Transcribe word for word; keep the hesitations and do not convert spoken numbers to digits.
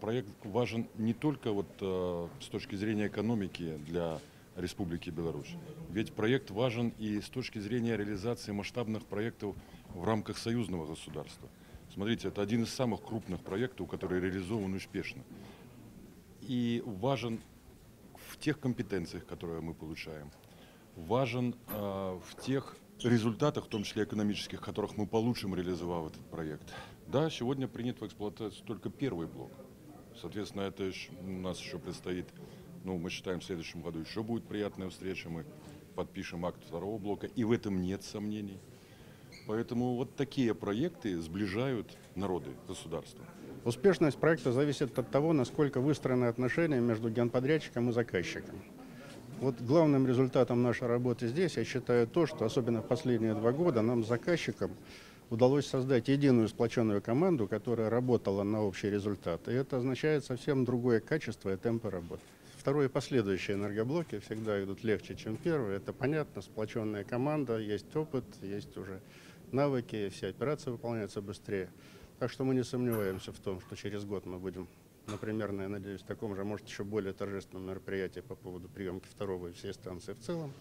Проект важен не только вот, э, с точки зрения экономики для Республики Беларусь, ведь проект важен и с точки зрения реализации масштабных проектов в рамках союзного государства. Смотрите, это один из самых крупных проектов, который реализован успешно. И важен в тех компетенциях, которые мы получаем, важен э, в тех результатах, в том числе экономических, которых мы получим, реализовав этот проект. Да, сегодня принят в эксплуатацию только первый блок. Соответственно, это еще, у нас еще предстоит, ну, мы считаем, в следующем году еще будет приятная встреча, мы подпишем акт второго блока, и в этом нет сомнений. Поэтому вот такие проекты сближают народы, государства. Успешность проекта зависит от того, насколько выстроены отношения между генподрядчиком и заказчиком. Вот главным результатом нашей работы здесь, я считаю, то, что особенно в последние два года нам с заказчиком удалось создать единую сплоченную команду, которая работала на общий результат. И это означает совсем другое качество и темпы работы. Второе и последующие энергоблоки всегда идут легче, чем первые. Это понятно, сплоченная команда, есть опыт, есть уже навыки, все операции выполняются быстрее. Так что мы не сомневаемся в том, что через год мы будем, например, я надеюсь, в таком же, может, еще более торжественном мероприятии по поводу приемки второго и всей станции в целом.